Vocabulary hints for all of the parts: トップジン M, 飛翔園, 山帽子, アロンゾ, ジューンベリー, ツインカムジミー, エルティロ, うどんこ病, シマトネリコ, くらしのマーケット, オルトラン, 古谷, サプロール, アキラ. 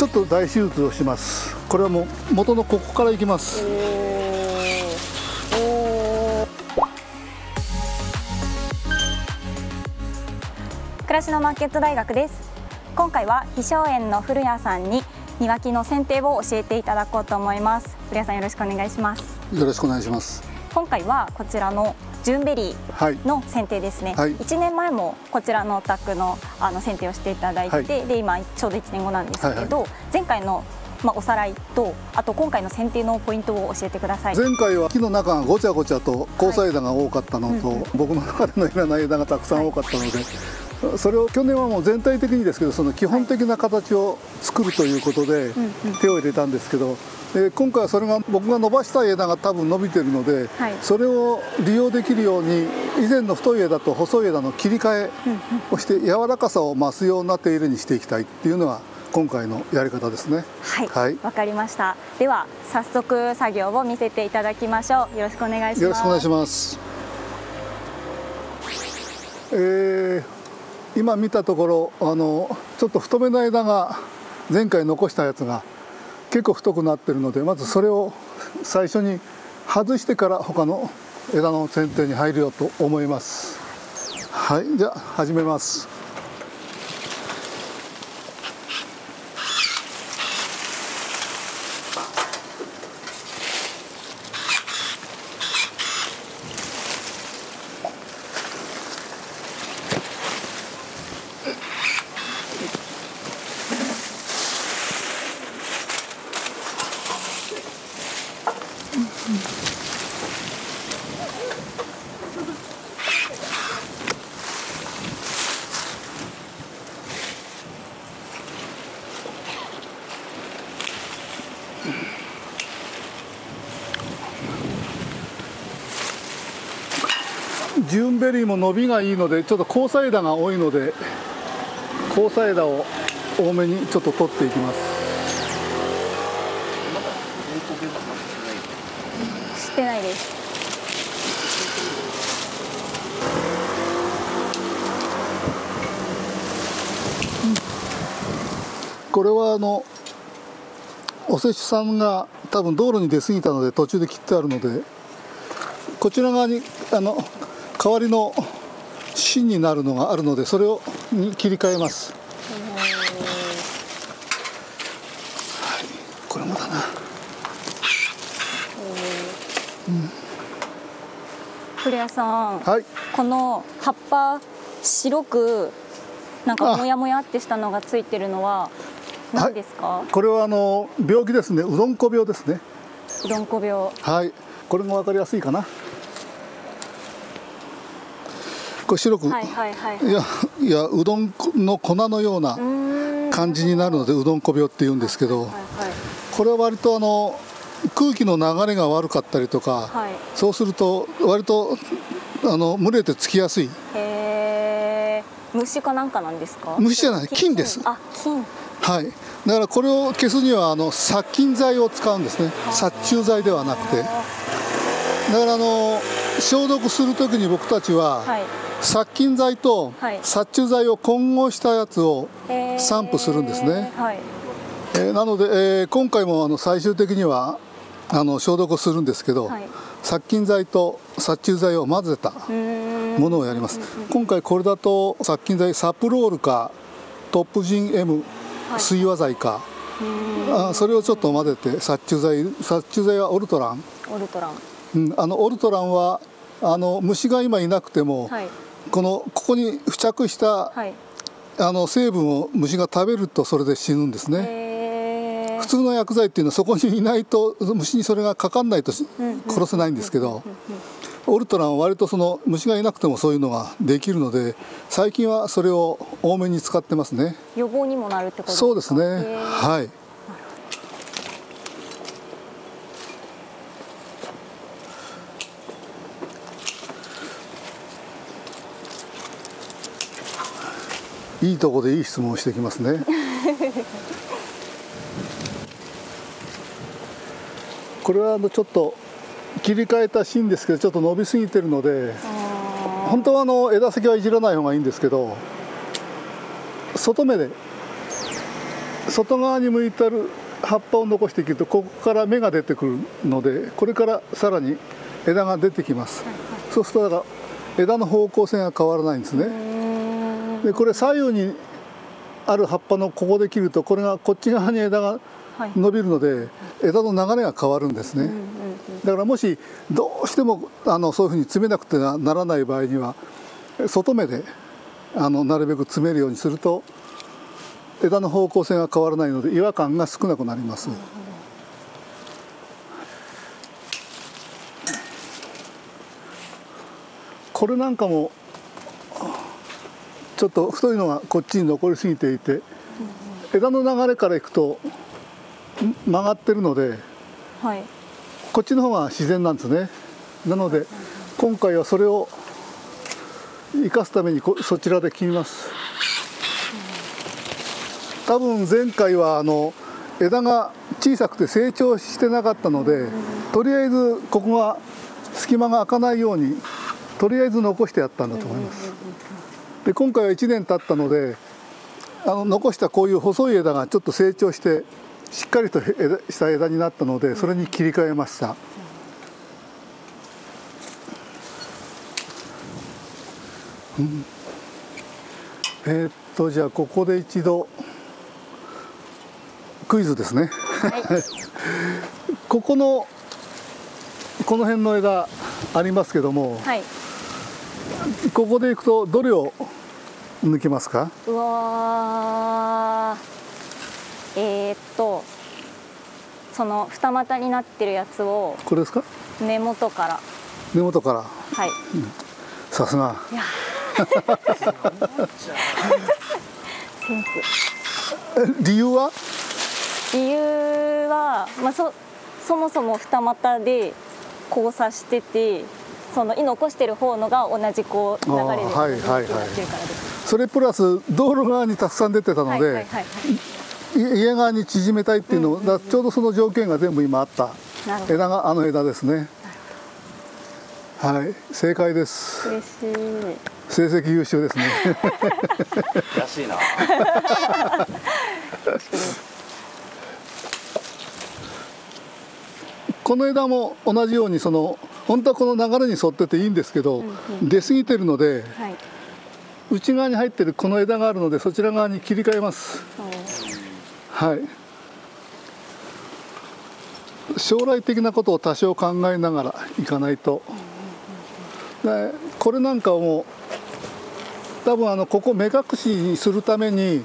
ちょっと大手術をします。これはもう元のここからいきます。暮らしのマーケット大学です。今回は飛翔園の古谷さんに庭木の剪定を教えていただこうと思います。古谷さん、よろしくお願いします。よろしくお願いします。今回はこちらのジュンベリーの剪定ですね、はい、1年前もこちらのお宅の剪定をしていただいて、はい、で今ちょうど1年後なんですけど、はいはい、前回のおさらいと、あと今回の剪定のポイントを教えてください。前回は木の中がごちゃごちゃと交差枝が多かったのと、はい、僕の中でのいらない枝がたくさん多かったので、はい、それを去年はもう全体的にですけど、その基本的な形を作るということで手を入れたんですけど、今回はそれが僕が伸ばしたい枝が多分伸びてるので、はい、それを利用できるように以前の太い枝と細い枝の切り替えをして柔らかさを増すような手入れにしていきたいっていうのが今回のやり方ですね。はい、はい、わかりました。では早速作業を見せていただきましょう。よろしくお願いします。よろしくお願いします。今見たところちょっと太めの枝が前回残したやつが結構太くなってるので、まずそれを最初に外してから他の枝の剪定に入るよと思います。はい、じゃあ始めます。ジュンベリーも伸びがいいので、ちょっと交差枝が多いので交差枝を多めにちょっと取っていきます。してないです。これはお施主さんが多分道路に出過ぎたので途中で切ってあるので、こちら側に代わりの芯になるのがあるので、それを切り替えます。はい、これもだな。古谷さん、はい、この葉っぱ白くなんかモヤモヤってしたのがついてるのは何ですか？はい、これは病気ですね。うどんこ病ですね。うどんこ病。はい、これもわかりやすいかな。これ白く、いやうどんの粉のような感じになるのでうどんこ病って言うんですけど、これは割と空気の流れが悪かったりとか、はい、そうすると割と蒸れてつきやすい。へー、虫かなんかなんですか？虫じゃない、菌です。あ、菌。はい、だからこれを消すには殺菌剤を使うんですね。殺虫剤ではなくて、だから消毒するときに僕たちは、はい、殺菌剤と殺虫剤を混合したやつを散布するんですね。はい、なので、今回も最終的には消毒をするんですけど、はい、殺菌剤と殺虫剤を混ぜたものをやります。今回これだと殺菌剤サプロールかトップジン M 水和剤か、はい、それをちょっと混ぜて殺虫剤はオルトラン。オルトランは虫が今いなくても、はい、ここに付着した、はい、成分を虫が食べるとそれで死ぬんですね。普通の薬剤っていうのはそこにいないと虫にそれがかかんないと殺せないんですけど、オルトランは割と虫がいなくてもそういうのができるので、最近はそれを多めに使ってますね。予防にもなるってことですか？そうですね。はい、いいとこでいい質問をしてきますね。これはちょっと切り替えた芯ですけど、ちょっと伸びすぎてるので、本当は枝先はいじらない方がいいんですけど、外目で外側に向いてる葉っぱを残していくと、ここから芽が出てくるので、これからさらに枝が出てきます。そうするとだから枝の方向性が変わらないんですね。でこれ左右にある葉っぱのここで切ると、これがこっち側に枝が伸びるので、枝の流れが変わるんですね。だからもしどうしてもそういうふうに詰めなくてはならない場合には、外目でなるべく詰めるようにすると、枝の方向性が変わらないので違和感が少なくなります。これなんかもちょっと太いのがこっちに残りすぎていて、枝の流れからいくと曲がってるので、はい、こっちの方が自然なんですね。なので今回はそれを生かすためにそちらで切ります。多分前回は枝が小さくて成長してなかったので、とりあえずここが隙間が開かないようにとりあえず残してやったんだと思います。で今回は1年経ったので、残したこういう細い枝がちょっと成長してしっかりとした枝になったので、それに切り替えました。じゃあここで一度クイズですね。はい、この辺の枝ありますけども、はい、ここでいくとどれを抜けますか？うわー、その二股になってるやつを、これですか？根元から。根元から。はい。さすが。いや。センス。理由は、そもそも二股で交差してて、その残してる方のが同じこう流れで、それプラス道路側にたくさん出てたので、家側に縮めたいっていうのを、ちょうどその条件が全部今あった枝が枝ですね。はい、正解です。嬉しい。成績優秀ですね。らしいな。この枝も同じように、本当はこの流れに沿ってていいんですけど、出過ぎてるので、はい、内側に入ってるこの枝があるので、そちら側に切り替えます。はい。将来的なことを多少考えながらいかないと。これなんかも多分ここ目隠しにするために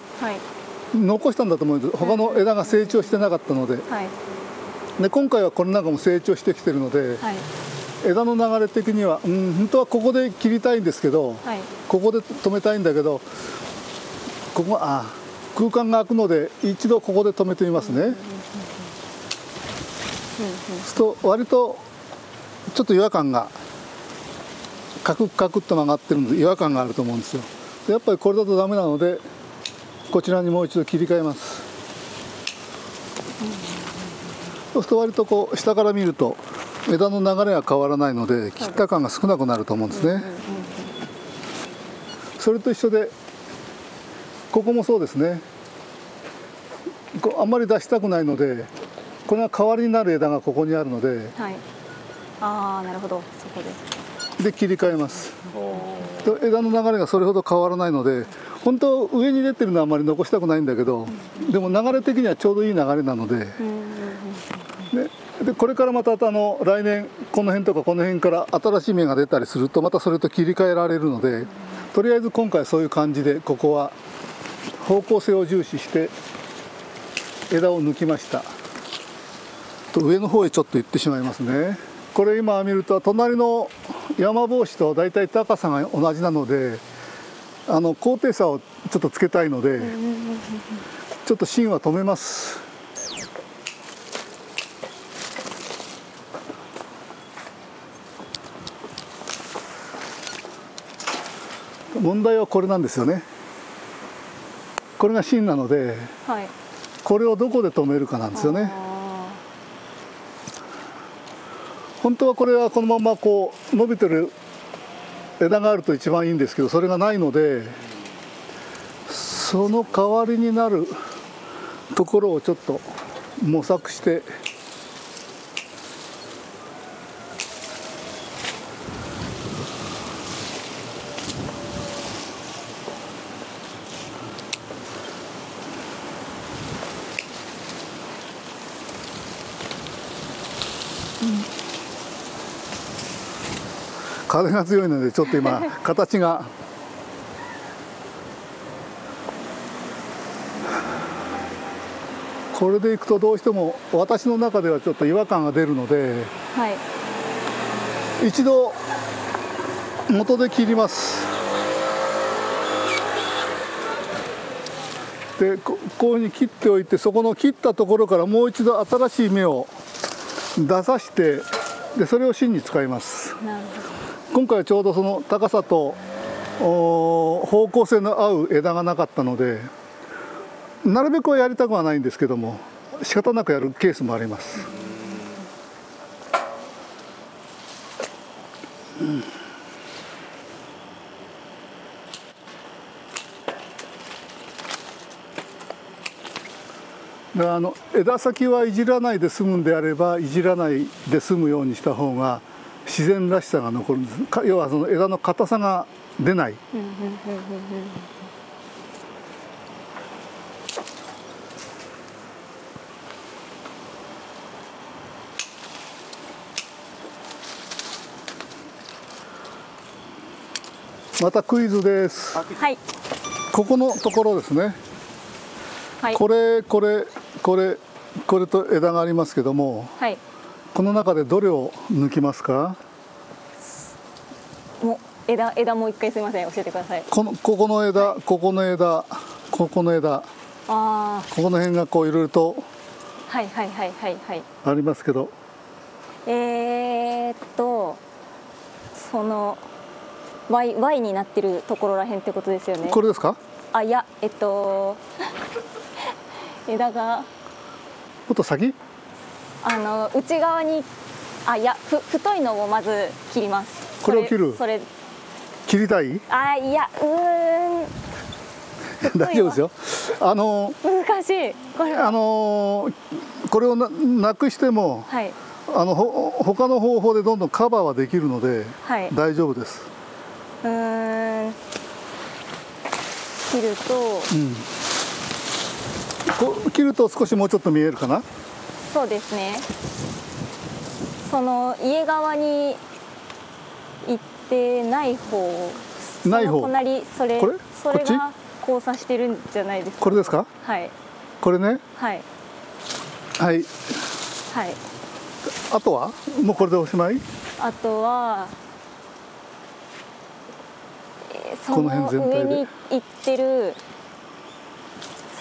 残したんだと思うんです。他の枝が成長してなかったので。はい、で今回はこれなんかも成長してきてるので。はい、枝の流れ的には、本当はここで切りたいんですけど、はい、ここで止めたいんだけど、ここ空間が空くので一度ここで止めてみますね。そうすると割とちょっと違和感がカクカクっと曲がってるので、違和感があると思うんですよ。でやっぱりこれだとダメなので、こちらにもう一度切り替えます。そうすると割とこう下から見ると、枝の流れが変わらないので、切った感が少なくなると思うんですね。それと一緒で、ここもそうですね。あんまり出したくないので、これが代わりになる枝がここにあるので、はい、なるほど、そこで切り替えます。枝の流れがそれほど変わらないので、本当上に出てるのはあんまり残したくないんだけど、でも流れ的にはちょうどいい流れなので。でこれからまた来年この辺とかこの辺から新しい芽が出たりすると、またそれと切り替えられるので、とりあえず今回そういう感じで、ここは方向性を重視して枝を抜きました。上の方へちょっと行ってしまいますね。これ今見ると隣の山帽子と大体高さが同じなので、高低差をちょっとつけたいので、ちょっと芯は止めます。問題はこれなんですよね。これが芯なので、はい、これをどこで止めるかなんですよね。本当はこれはこのままこう伸びてる枝があると一番いいんですけど、それがないので、その代わりになるところをちょっと模索して風が強いのでちょっと今形がこれでいくとどうしても私の中ではちょっと違和感が出るので、はい、一度元で切ります。でこういうふうに切っておいて、そこの切ったところからもう一度新しい芽を出さして、でそれを芯に使います。今回はちょうどその高さと方向性の合う枝がなかったので、なるべくはやりたくはないんですけども、仕方なくやるケースもあります。枝先はいじらないで済むんであれば、いじらないで済むようにした方が自然らしさが残るんです。要はその枝の硬さが出ない。またクイズです。はい。ここのところですね。はい。これと枝がありますけども、はい、この中でどれを抜きますか？もう枝もう一回すみません、教えてください。ここの枝、はい、ここの枝、ここの枝、ここの辺がこういろいろとありますけど、その Y になってるところらへんってことですよね。これですか？あ、いや、枝が。もっと先？内側に、あ、いや、太いのをまず切ります。これを切る。それ切りたい？あ、いや、大丈夫ですよ。難しい。これはこれをなくしても、はい、他の方法でどんどんカバーはできるので、はい、大丈夫です。切ると。切ると少しもうちょっと見えるかな。そうですね。その家側に行ってない方、ない方、隣、それが交差してるんじゃないですか。これですか。はい。これね。はい。はい。はい。あとはもうこれでおしまい？あとはその上に行ってる。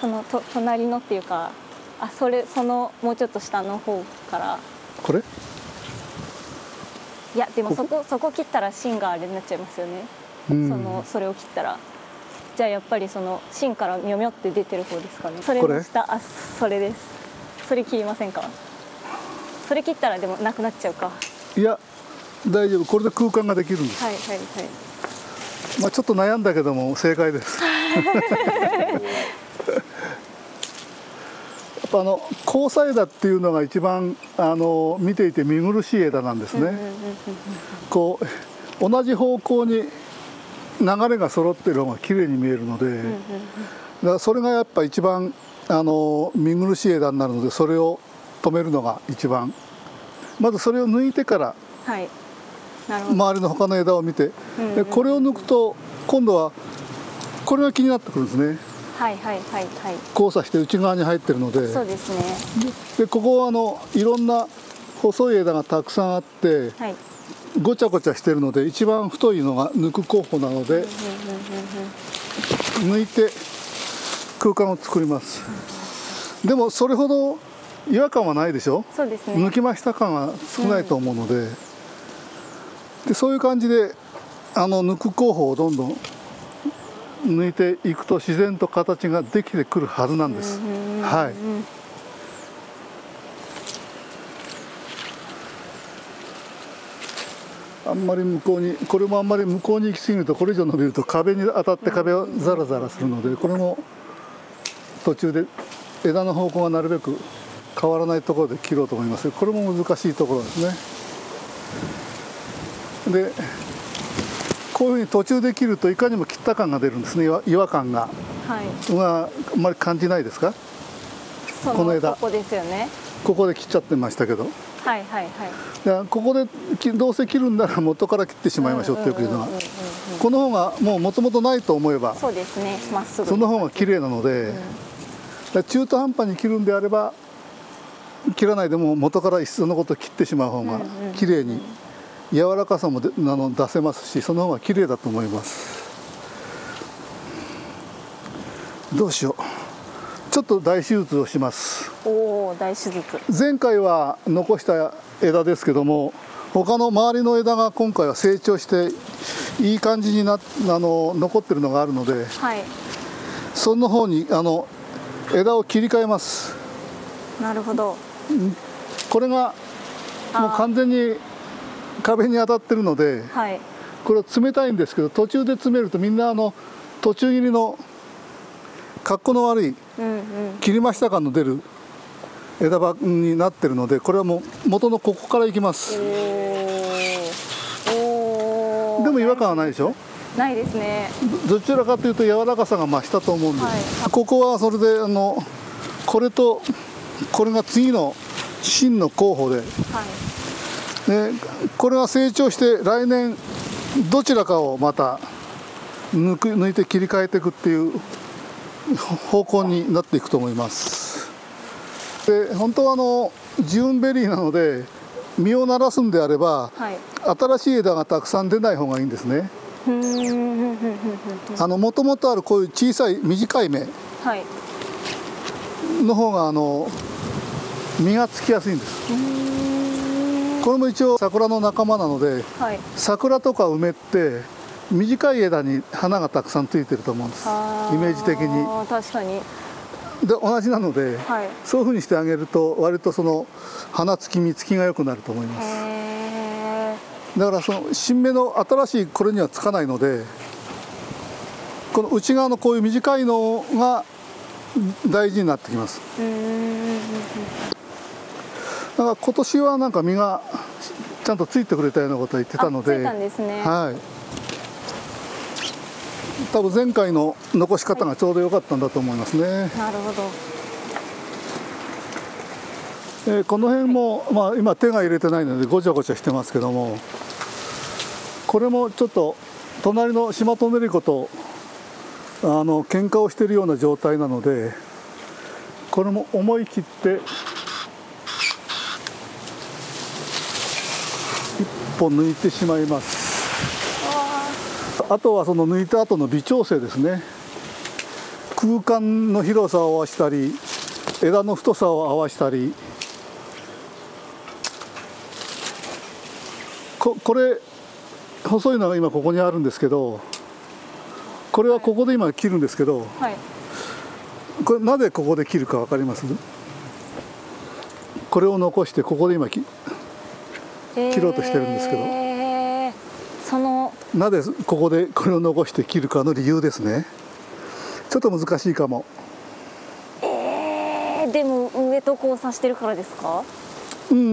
その隣のっていうか、あ、そのもうちょっと下の方からこれ、いやでもそこ切ったら芯があれになっちゃいますよね。それを切ったら、じゃあやっぱりその芯からみょみょって出てる方ですかね。それの下、あ、それです。それ切りませんか。それ切ったらでもなくなっちゃうか。いや大丈夫、これで空間ができるんです。はいはいはい。まあちょっと悩んだけども正解です。交差枝っていうのが一番見ていて見苦しい枝なんですね。こう同じ方向に流れが揃ってる方がきれいに見えるので、だからそれがやっぱ一番見苦しい枝になるので、それを止めるのが一番、まずそれを抜いてから、はい、周りの他の枝を見て、でこれを抜くと今度はこれが気になってくるんですね。はいはいはいはい。交差して内側に入ってるので。そうですね。でここはいろんな細い枝がたくさんあって、はい、ごちゃごちゃしてるので一番太いのが抜く候補なので、抜いて空間を作ります。でもそれほど違和感はないでしょ。そうですね。抜きました感は少ないと思うので、でそういう感じで抜く候補をどんどん抜いていくと自然と形ができてくるはずなんです。はい。あんまり向こうに、これもあんまり向こうに行き過ぎると、これ以上伸びると壁に当たって壁をザラザラするので、これも途中で枝の方向がなるべく変わらないところで切ろうと思います。これも難しいところですね。でこういうふうに途中で切るといかにも切った感が出るんですね。違和感が、あんまり感じないですか。この枝ここですよね。ここで切っちゃってましたけど、ここでどうせ切るんなら元から切ってしまいましょうっていうのは、この方がもう元々ないと思えば、そうですね、まっすぐその方が綺麗なので、中途半端に切るんであれば切らないでも元からいっそのこと切ってしまう方が綺麗に柔らかさも出せますし、その方が綺麗だと思います。どうしよう、ちょっと大手術をします。大手術。前回は残した枝ですけども、他の周りの枝が今回は成長していい感じに残ってるのがあるので、その方に枝を切り替えます。なるほど。これがもう完全に壁に当たってるので、これは冷たいんですけど、途中で詰めるとみんな途中切りの格好の悪い切りました感の出る枝葉になってるので、これはもう元のここからいきます。でも違和感はないでしょ。ないですね。どちらかというと柔らかさが増したと思うんです、ここはそれでこれとこれが次の真の候補で、これが成長して来年どちらかをまた抜いて切り替えていくっていう方向になっていくと思います。で本当はジューンベリーなので実をならすんであれば、新しい枝がたくさん出ない方がいいんですね。もともとあるこういう小さい短い芽の方が実がつきやすいんです。これも一応桜の仲間なので、桜とか梅って短い枝に花がたくさんついてると思うんです。イメージ的に。確かに。で同じなので、そういうふうにしてあげると割と花つき実つきが良くなると思います。だから新芽の新しいこれにはつかないので、この内側のこういう短いのが大事になってきます。だから今年はなんか実がちゃんとついてくれたようなことを言ってたので。ついたんですね。多分前回の残し方がちょうど良かったんだと思いますね。なるほど。この辺も、まあ、今手が入れてないのでごちゃごちゃしてますけども、これもちょっと隣のシマトネリコと喧嘩をしているような状態なので、これも思い切って一本抜いてしまいます。あとは抜いた後の微調整ですね。空間の広さを合わせたり、枝の太さを合わせたり、これ細いのが今ここにあるんですけど、これはここで今切るんですけど、これなぜここで切るか分かります？これを残してここで今切ろうとしてるんですけど。なぜここでこれを残して切るかの理由ですね。ちょっと難しいかも。でも上と交差してるからですか？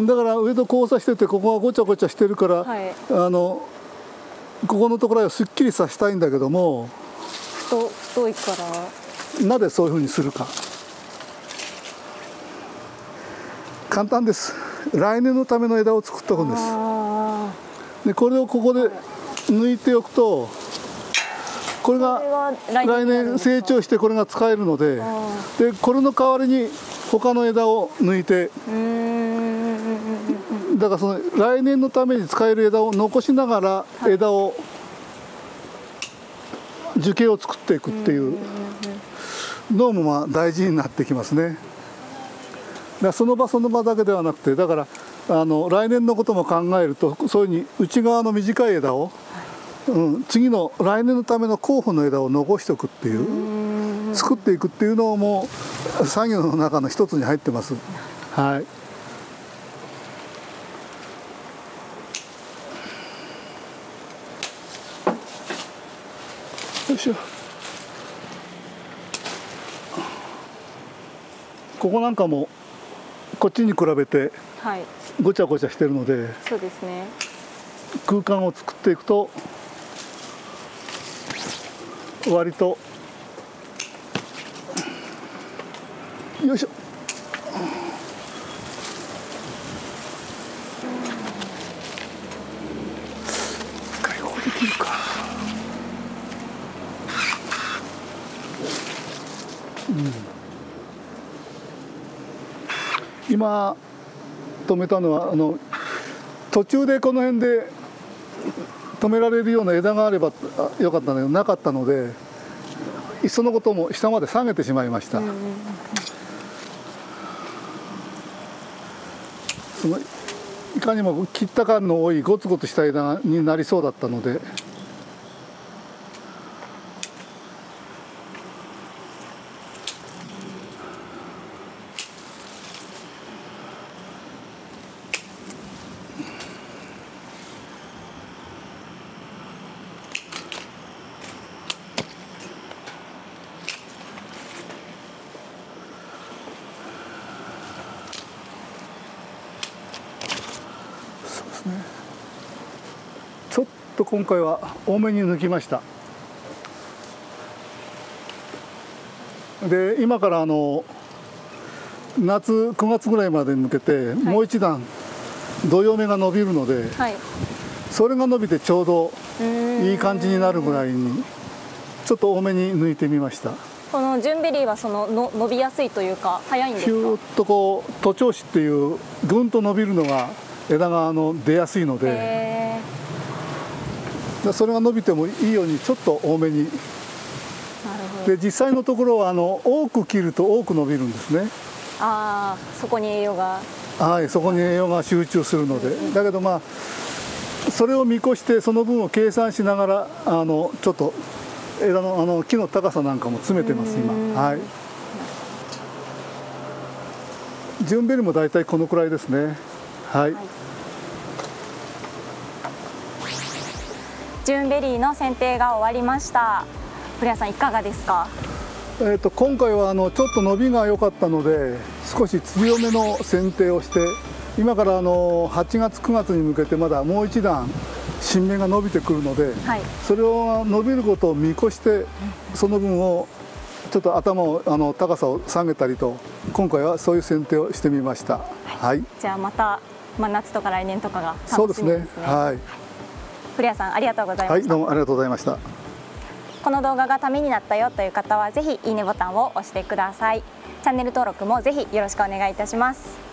だから上と交差してて、ここがごちゃごちゃしてるから、ここのところはすっきりさせたいんだけども、太いから。なぜそういうふうにするか。簡単です。来年のための枝を作っておくんです。でこれをここで抜いておくと、これが来年成長してこれが使えるので、でこれの代わりに他の枝を抜いて、だから来年のために使える枝を残しながら枝を樹形を作っていくっていうのもまあ大事になってきますね。だからその場その場だけではなくて、だから来年のことも考えると、そういうふうに内側の短い枝を、次の来年のための候補の枝を残しておくっていう、作っていくっていうのも作業の中の一つに入ってます。よいしょ。ここなんかもこっちに比べてごちゃごちゃしてるので、そうですね、空間を作っていくと割と、よいしょ、一回ここで切るか。今止めたのは途中でこの辺で止められるような枝があればよかったんだけどなかったので、いっそのことも下まで下げてしまいました。そのいかにも切った感の多いゴツゴツした枝になりそうだったので、ちょっと今回は多めに抜きました。で今から夏9月ぐらいまでに向けて、はい、もう一段土用芽が伸びるので、はい、それが伸びてちょうどいい感じになるぐらいにちょっと多めに抜いてみました。このジュンベリーはその伸びやすいというか早いんですか？ひゅーっとこう徒長枝っていうぐんと伸びるのが枝が出やすいので、それが伸びてもいいようにちょっと多めに。で実際のところは多く切ると多く伸びるんですね。ああ、そこに栄養が、はい、そこに栄養が集中するので、だけどまあそれを見越してその分を計算しながらちょっと枝の木の高さなんかも詰めてます今。はい、ジュンベリも大体このくらいですね。はい、ジュンベリーの剪定が終わりました。古谷さんいかがですか？今回はちょっと伸びが良かったので少し強めの剪定をして、今から8月9月に向けてまだもう一段新芽が伸びてくるので、はい、それを伸びることを見越してその分をちょっと頭を高さを下げたりと、今回はそういう剪定をしてみました。はい。はい、じゃあまた。まあ、夏とか来年とかが楽しみですね。そうですね。はい。古谷さんありがとうございました。はい、どうもありがとうございました。この動画がためになったよという方はぜひいいねボタンを押してください。チャンネル登録もぜひよろしくお願いいたします。